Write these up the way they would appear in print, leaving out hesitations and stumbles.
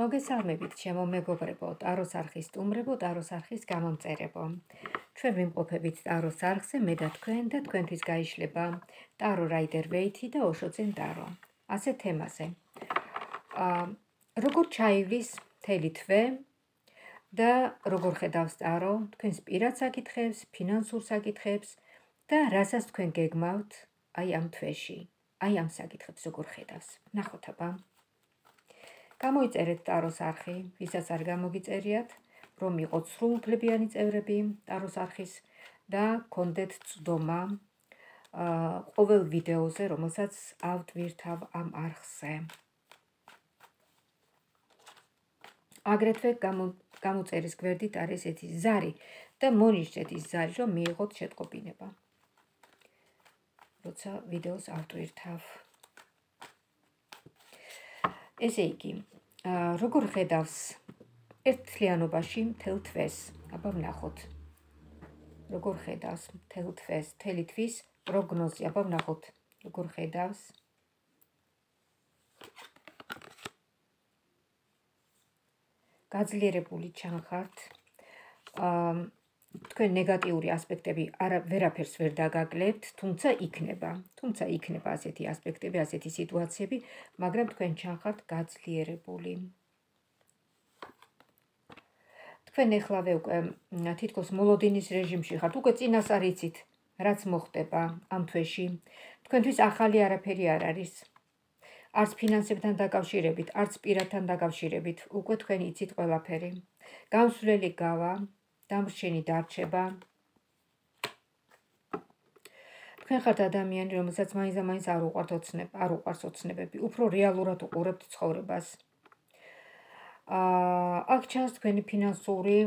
მოგესალმებით ჩემო მეგობრებო, ტაროს არხის სტუმრებო, ტაროს არხის გამომწერებო. ჩვენ ვიმყოფებით ტაროს არხზე, მე და თქვენ და თქვენთვის გაიშლება ტარო რაიდერ ვეითი და ოშოძენ ტარო. ასე თემაზე. როგორ ჩაივლის მთელი თვე და როგორ ხედავს ტარო თქვენს პირად საკითხებს, ფინანსურ საკითხებს და რასაც თქვენ გეგმავთ აი ამ თვეში, აი ამ საკითხებს როგორ ხედავს. ნახოთ აბა. გამოიწერეთ ტაროს არხი, ვისაც არ გამოგიწერიათ, რომ იყოს სრულუფლებიანი წევრები ტაროს არხის და გქონდეთ წვდომა ყოველ ვიდეოზე, რომელსაც ავტვირთავ ამ არხზე. აგრეთვე გამოწერის გვერდით არის ესეთი ზარი და მონიშნეთ ის ზარი, რომ მიიღოთ შეტყობინება, როცა ვიდეოს ავტვირთავ. ესე იგი, როგორ ხედავს ერთთლიანობაში მთელ თვეს? აბა ვნახოთ. როგორ ხედავს მთელ თვეს? მთელი თვის პროგნოზი, აბა ვნახოთ. როგორ ხედავს? გაძლიერებული ჩანხართ. თქვენ ნეგატიური ასპექტები ვერაფერს ვერ დაგაგლებთ, თუმცა იქნება ასეთი ასპექტები, ასეთი სიტუაციები, მაგრამ თქვენ ჩანხართ გაძლიერებული. თქვენ ეხლავე უკვე თითქოს მოლოდინის რეჟიმში ხართ, უკვე წინას არ იცით, რაც მოხდება ამ თვეში. თქვენთვის ახალი არაფერი არ არის. არც ფინანსებთან დაკავშირებით, არც პირადთან დაკავშირებით, უკვე თქვენ იცით ყველაფერი. გამსვლელი გავა დამრჩენი დარჩება. თქვენ ხართ ადამიანი, რომელსაც მაინც არ უყვარს ოცნებები, უფრო რეალურად უყურებთ ცხოვრებას. აქ ჩანს თქვენი ფინანსური,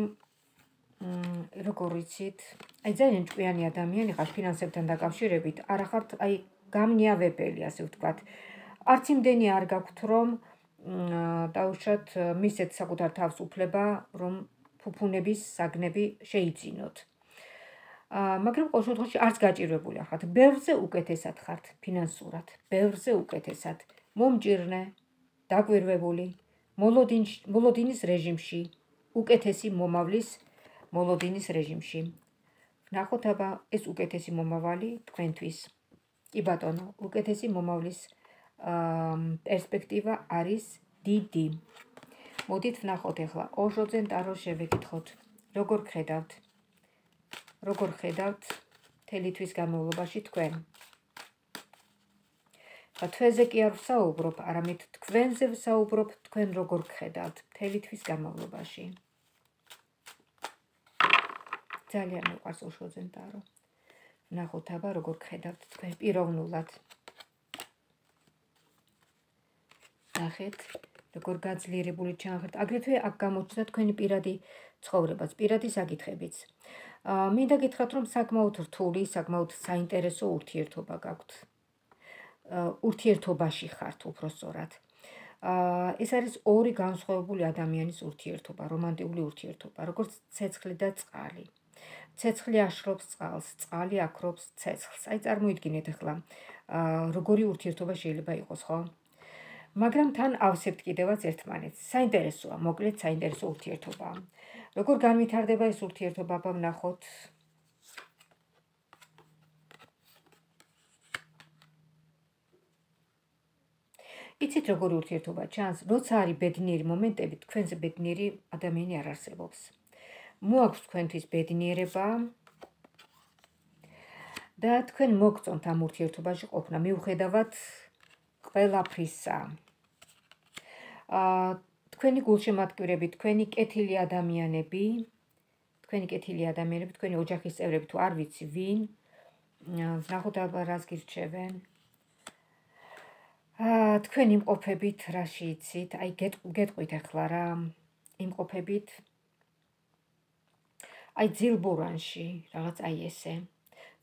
როგორ იცით, აი ძალიან ჭკვიანი ადამიანი ხართ ფინანსებთან დაკავშირებით, არა ხართ აი გამნიავებელი, ასე ვთქვათ. არც იმდენი არ გაქვთ, რომ დაუშვათ მისეთ საკუთარ თავს უფლება, რომ ფუფუნების საგნები შეიძინოთ. მაგრამ ყოველ შემთხვევაში არც გაჭირვებული არ ხართ. ბევრზე უკეთესად ხართ ფინანსურად. ბევრზე უკეთესად. მომჭირნე, დაკვირვებული, მოლოდინის რეჟიმში, უკეთესი მომავლის მოლოდინის რეჟიმში. ნახოთ აბა, ეს უკეთესი მომავალი თქვენთვის. კი ბატონო, უკეთესი მომავლის პერსპექტივა არის დიდი. მოდით ვნახოთ ახლა ოშოძენ ტაროს შევეკითხოთ. როგორ ხედავთ? როგორ ხედავთ მთელი თვის განმავლობაში თქვენ? თვეზე კი არ ვსაუბრობ, არამედ თქვენზე ვსაუბრობ, თქვენ როგორ ხედავთ მთელი თვის განმავლობაში? ძალიან მიყვარს ოშოძენ ტარო. ვნახოთ აბა როგორ ხედავთ თქვენ პიროვნულად. ნახეთ როგორ გაძლიერებული ჩანხართ. აგრეთვე აქ გამოჩნდა თქვენი პირადი ცხოვრებაც, პირადი საკითხებიც. მინდა გითხრათ, რომ საკმაოდ რთული, საკმაოდ საინტერესო ურთიერთობა გაქვთ. ურთიერთობაში ხართ უფრო სწორად. ეს არის ორი განსხვავებული ადამიანის ურთიერთობა, რომანტიკული ურთიერთობა, როგორც ცეცხლი და წყალი. ცეცხლი აშრობს წყალს, წყალი აქრობს ცეცხლს. აი წარმოიდგინეთ ახლა, როგორი ურთიერთობა შეიძლება იყოს, ხო? მაგრამ თან ავსებთ კიდევაც ერთმანეთს. საინტერესოა, მოკლედ საინტერესო ურთიერთობა. როგორ განვითარდება ეს ურთიერთობა, აბა ვნახოთ. იცით როგორი ურთიერთობა ჩანს, როცა არის ბედნიერი მომენტები, თქვენზე ბედნიერი ადამიანი არ არსებობს. მოაქვს თქვენთვის ბედნიერება და თქვენ მოგწონთ ამ ურთიერთობაში ყოფნა, მიუხედავად ყველაფრისა. თქვენი გულშემატკივრები, თქვენი კეთილი ადამიანები, თქვენი ოჯახის წევრები თუ არ ვიცი ვინ, ვნახოთ აბა რას გირჩევენ. თქვენ იმყოფებით რა შეიცით, აი გეტყვით ახლა რა, იმყოფებით აი ძილბურანში, რაღაც აი ესე.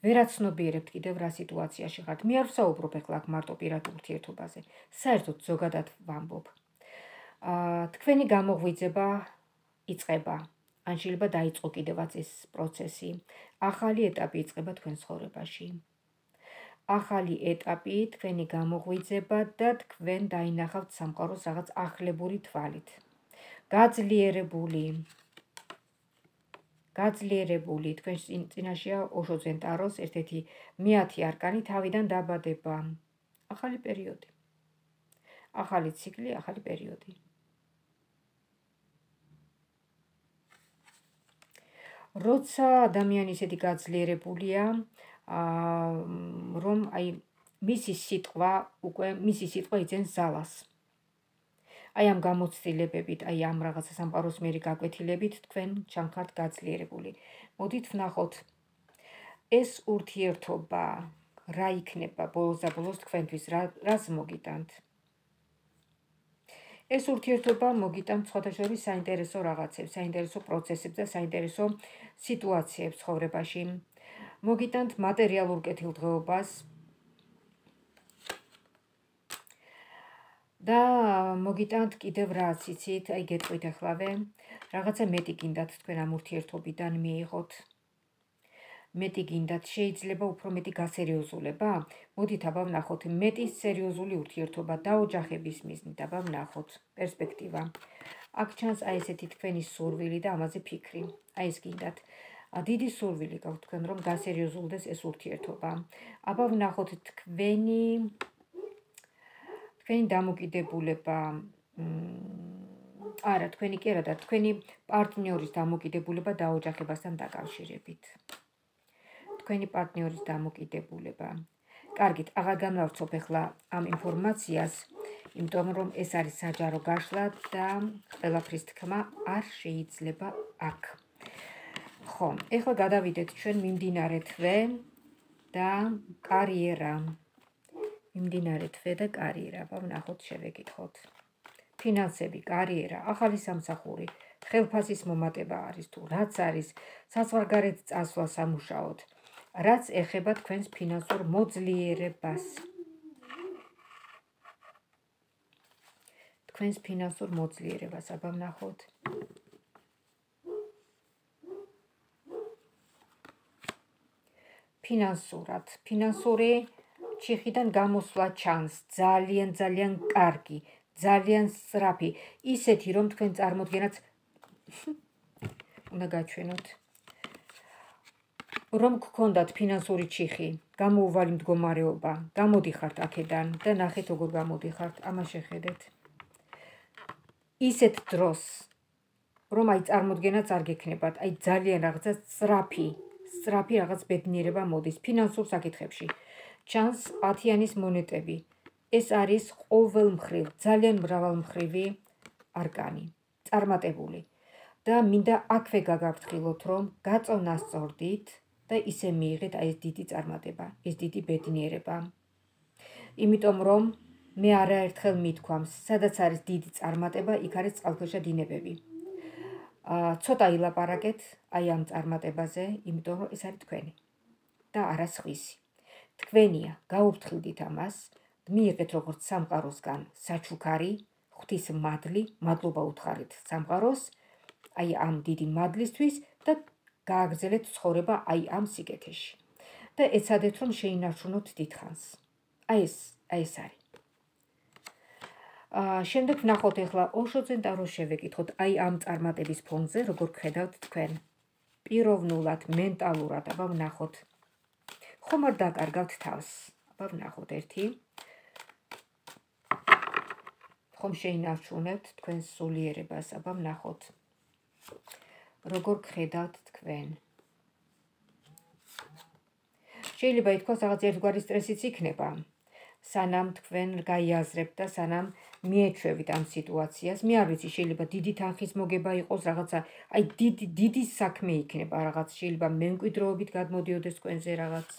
ვერ აცნობიერებთ კიდევ რა სიტუაციაში ხართ. მე არ ვსაუბრობ ახლა მარტო პირად ურთიერთობაზე. საერთოდ ზოგადად ვამბობ. თქვენი გამოღვიძება იწება. ან შეიძლება დაიწყო კიდევაც ეს პროცესი. ახალი ეტაპი იწება თქვენ ცხოვრებაში. ახალი ეტაპი, თქვენი გამოღვიძება და თქვენ დაინახავთ სამყაროს რაღაც ახლებური თვალით. გაძლიერებული გაძლიერებული თქვენს წინაშეა ოშოძენტაროს ერთ-ერთი მეათი არკანი თავიდან დაბადება ახალი პერიოდი ახალი ციკლი ახალი პერიოდი როცა ადამიანი ისეთი გაძლიერებულია რომ აი მისი სიტყვა იძენს ძალას Ai am გამოცდილებებით, ai am რაღაცა სამყაროს მერი გაკვეთილებით თქვენ ჩანხართ გაძლიერებული. Მოდით ვნახოთ. ეს ურთიერთობა რა იქნება ბოლოს-ბოლოს თქვენთვის რას მოგიტანთ? ეს ურთიერთობა მოგიტანთ სხვადასხვა საინტერესო რაღაცებს, საინტერესო პროცესებს და საინტერესო სიტუაციებს ცხოვრებაში. Მოგიტანთ მატერიალურ კეთილდღეობას და მოგიტანთ კიდევ რაც იცით, აი გეტყვით ახლავე, რაღაცა მეტი გინდათ თქვენ ამ ურთიერთობიდან მიიღოთ. მეტი გინდათ შეიძლება უფრო მეტი გასერიოზულება. მოდით აბა ვნახოთ მეტი სერიოზული ურთიერთობა და ოჯახების მიზნით აბა ვნახოთ პერსპექტივა. აქ ჩანს აი ესეთი თქვენი სურვილი და ამაზე ფიქრი. აი ეს გინდათ. Დიდი სურვილი გაქვთ თქვენ რომ გასერიოზულდეს ეს ურთიერთობა. აბა ვნახოთ თქვენი Când damu kidebulepa, arat, când e arat, când e partenerist damu kidebulepa, da ojache bastan da gavshirepit. Când e partenerist damu kidebulepa. Argit, aga gamlavtsob ela am informatsias, imtom rom es aris sajaro gashla da qvelapris tkma ar sheitsleba ak. Xom, ela gadavidet tven მიმდინარე თვე და კარიერა. Imdinare tve da kariera, pa wnachot shevegitkhot. Finansebi, kariera, akhali samsakhuri, khelpatsis momateba aris tu rats aris, sasvargaret tsasvla samushavot. Rats ekheba tkvens finansur modzlierebas. Tkvens finansur modzlierebas, aba wnachot. Finansurat, finansuri Chihidam gamosla chans, ძალიან კარგი, ძალიან სწრაფი, ისეთი რომ თქვენ წარმოდგენაც უნდა გაჩვენოთ. Რომ გქონდათ ფინანსური ჩიხი, გამოუვალი მდგომარეობა, გამოდიხართ აქედან და ნახეთ როგორ გამოდიხართ, ამას შეხედეთ. Ისეთ დროს რომ აი წარმოდგენაც არ გექნებათ, აი ძალიან რაღაცა სწრაფი რაღაც ბედნიერება მოდის ფინანსურ საკითხებში. Chans ათიანის მონეტები. ეს არის ყოველმხრივ, ძალიან მრავალმხრივი არკანი, წარმატებული. და მინდა აქვე გაგაფრთხილოთ, რომ გაწონასწორდით და ისე მიიღეთ აი ეს დიდი წარმატება, ეს დიდი ბედნიერება. Იმიტომ რომ მე არაერთხელ მithქვამს, სადაც არის დიდი წარმატება, იქ არის წყალქვეშა დინებები. Ცოტა ილაპარაკეთ აი ამ წარმატებაზე, იმიტომ რომ ეს არის თქვენი და არა სხვისი. Თქვენია, გაუფრთხილდით ამას, მიიღეთ როგორც სამყაროსგან საჩუქარი, ღვთის მადლი, მადლობა უთხარით სამყაროს, აი ამ დიდი მადლისთვის და გააგრძელეთ ცხოვრება აი ამ სიკეთეში. და ეცადეთ რომ შეინარჩუნოთ დიდხანს. აი ეს არის. Შემდეგ ვნახოთ ახლა ოშოძენტაროს შევეკითხოთ აი ამ წარმატების ფონზე, როგორ გხედავთ თქვენ. პიროვნულად, მენტალურად აბა ვნახოთ. Cum ar da cargat tavs? Abam nakhot erti. Cum sheinarchunet tkven sulierebas? Abam nakhot. Rogor ghedat tkven. Შეიძლება ითქვას რაღაც ერთგვარი სტრესიც იქნება. Სანამ tkven gaiazrebt და სანამ მიეჩვევით ამ სიტუაციას, მე არ ვიცი შეიძლება დიდი თანხის მოგება იყოს რაღაცა, აი დიდი საქმე იქნება რაღაც, შეიძლება მემკვიდრეობით გადმოდიოდეს თქვენზე რაღაც.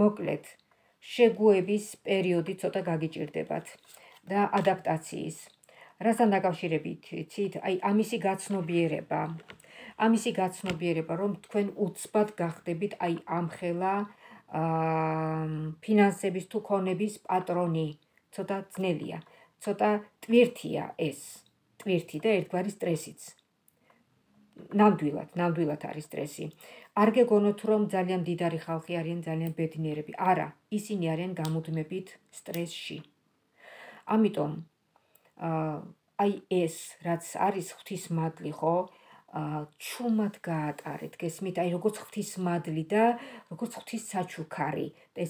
Მოკლედ, შეგუების პერიოდი ცოტა გაგიჭირდებათ და ადაპტაციის. Რასთან დაკავშირებით იცით? აი ამისი გაცნობიერება, რომ თქვენ უცბად გახდებით აი ამხელა ფინანსების თუ ქონების პატრონი. Ცოტა ძნელია, ცოტა ტვირთია ეს. ტვირთი და ერთგვარი სტრესიც. ნამდვილად არის სტრესი. არ გეგონოთ რომ ძალიან მდიდარი ხალხი არიან ძალიან ბედნიერები. Არა, ისინი არიან გამუდმებით სტრესში. Ამიტომ ai es rats aris ghtis madli ho ciumat gaatqaret gesmit ai rogots ghtis madli da rogots ghtis sachukhari da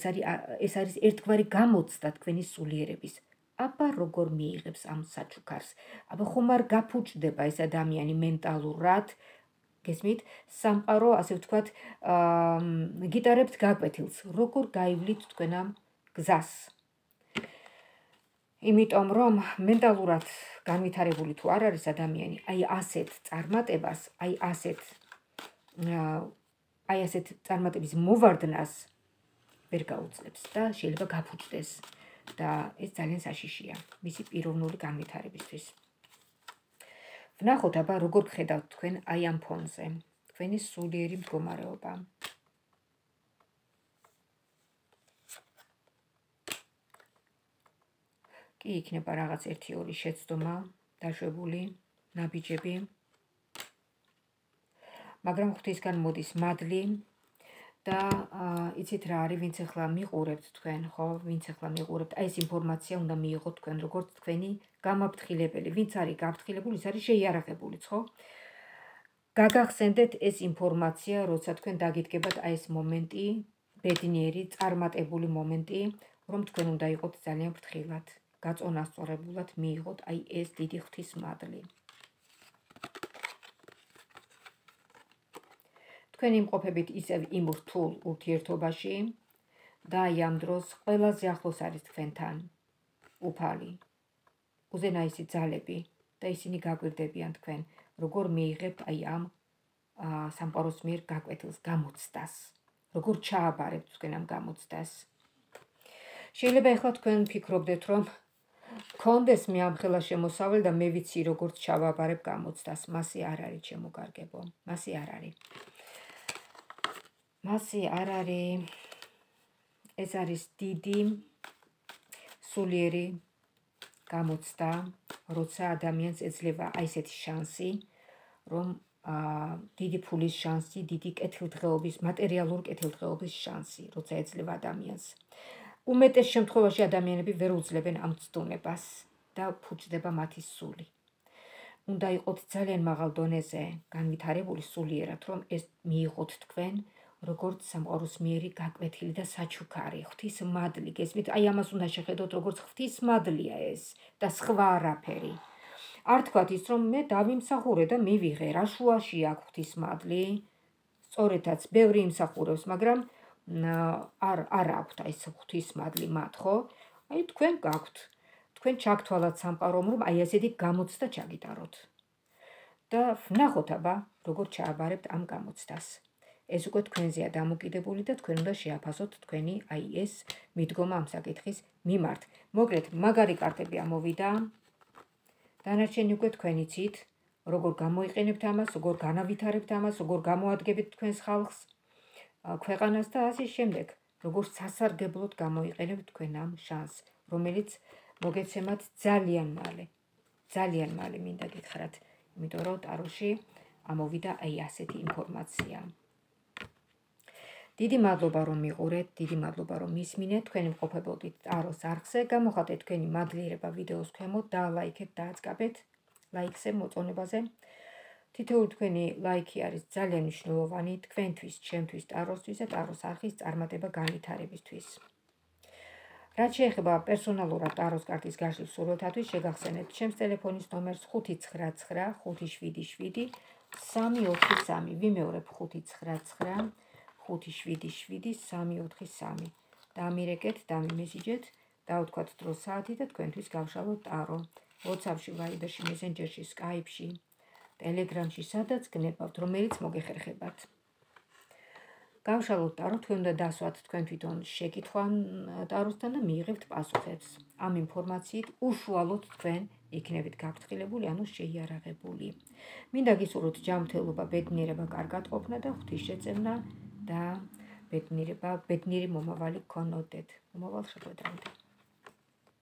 es aris ertgvari gamotsta tkveni sulierebis აბა როგორ მიიღებს ამ საჩუქარს აბა ხომ არ გაფუჭდება ეს ადამიანი მენტალურად გესმით სამყარო ასე ვთქვათ გიტარებს გაკვეთილს როგორ გაივლით თქვენ ამ გზას იმიტომ რომ მენტალურად განვითარებული თუ არ არის ადამიანი აი ასეთ წარმატებას აი ასეთ წარმატების მოვარდნას ვერ გაუძლებს და შეიძლება გაფუჭდეს Da, ez zalen sashishia. Misi pirovnuli gamitaribistvis. Vnakhot aba rogor ghedav tkven ai am fonze. Tkveni sulieri mgomareoba. Ki ikneba ragats erti ori shetsdoma dashvebuli nabijebi. Magram ghvtisgan modis madli. Da, icit rari, vinc echla miqurebt tkven, ho, vinc echla miqurebt. Ai es informatsia unda miiqot tkven, rogorts tkveni gamabdkhilebeli, vinc aris gabdkhilebuli, ის არის შეიარაღებული, ხო? გაგახსენდეთ ეს ინფორმაცია, როცა tkven დაგიდგებათ აი ეს მომენტი, ბედნიერი, წარმატებული მომენტი, რომ tkven უნდა იყოთ ძალიან ფრთხილად, გაწონასწორებულად მიიღოთ აი ეს დიდი ღვთის მადლი. Თქვენ იმყოფებით ისევ იმ რთულ ურთიერთობაში და ამ დროს ყველაზე ახლოს არის თქვენთან უფალი უზენაესი ძალები და ისინი გაგვირდებიან თქვენ როგორ მიიღებთ აი ამ სამყაროს მიერ გაკვეთილს გამოცდას როგორ ჩააბარებთ თქვენ ამ გამოცდას შეიძლება ახლა თქვენ ფიქრობდეთ რომ გქონდეს მე ამხელა შემოსავალი და მე ვიცი როგორ ჩავაბარებ გამოცდას მასე არ არის ჩემო კარგებო მასე არ არის Masi arare ez aris didi sulieri gamotsta rotsa adamians esleva ai eseti shansi rom didi pulis shansi didi kethildgheobis materialur kethildgheobis shansi rotsa esleva adamians umetes შემთხვევაში ადამიანები ვერ უძლებენ ამ ცდუნებას და ფუჭდება მათი სული უნდა იყოთ ძალიან მაღალ დონეზე განვითარებული სულიერად რომ ეს მიიღოთ თქვენ როგორც სამყაროს მიერი გაკვეთილი და საჩუქარი ღვთის მადლი გესმით აი ამას უნდა შეხედოთ როგორც ღვთის მადლია ეს და სხვა არაფერი არ თქვათ ის რომ მე დავიმსახურე და მივიღე რა შუაში აქვს ღვთის მადლი სწორედაც ბევრი იმსახურებს მაგრამ არ აქვს აი ეს ღვთის მადლი მათ ხო აი თქვენ გაქვთ თქვენ ჩაგთვალათ სამყარომ რომ აი ესეთი გამოცდა ჩაგიტაროთ და ვნახოთ აბა როგორ ჩააბარებთ ამ გამოცდას ეს უკვე თქვენზეა დამოკიდებული და თქვენ უნდა შეაფასოთ თქვენი აი ეს მიდგომა ამ საკითხის მიმართ. Მოკლედ, მაგარი კარტები ამოვიდა. დანარჩენი უკვე თქვენ იცით, როგორ გამოიყენებთ ამას, როგორ განავითარებთ ამას, როგორ გამოადგებთ თქვენს ხალხს, ქვეყანას და ასე შემდეგ, როგორ სასარგებლოდ გამოიყენებთ თქვენ ამ შანსს, რომელიც მოგეცემათ ძალიან მალე მინდა გითხრათ, იმიტომ რომ ტაროში ამოვიდა აი ასეთი ინფორმაცია. Დიდი მადლობა რომ მიყურეთ, დიდი მადლობა რომ მისმინეთ, თქვენ იმყოფებოდით ტაროს არხზე, გამოხატეთ თქვენი მადლიერება ვიდეოს ქვემოთ, დალაიქეთ, დააწყაბეთ ლაიქზე მოწონებაზე. თითოეული თქვენი ლაიქი არის ძალიან მნიშვნელოვანი თქვენთვის, ჩემთვის, ტაროსთვის და ტაროს არხის წარმატება განვითარებისთვის. რაც შეეხება პერსონალურად ტაროს კარტის გაშლის სურვილთათვის, შეგახსენებთ ჩემს ტელეფონის ნომერს 5995777 343. ვიმეორებ 5995777 343. დამირეკეთ, დამიმესიჯეთ, დავთქვათ დრო საათი და თქვენთვის გავშალოთ ტარო. WhatsApp-ში, Viber-ში, Messenger-ში, Skype-ში, Telegram-ში, სადაც გნებავთ, რომელიც მოგეხერხებათ. გავშალოთ ტარო, თქვენ უნდა დასვათ თქვენ თვითონ შეკითხვა ტაროსთან და მიიღებთ პასუხებს. Ამ ინფორმაციით უშუალოდ თქვენ იქნებით გაფრთხილებული, ანუ შეიარაღებული. მინდა გისურვოთ ჯანმრთელობა, ბედნიერება, კარგად ყოფნა და ღვთისშეწევნა. Da, bedniri, ba, bedniri, mama vali konnotet, mama vali shakodante.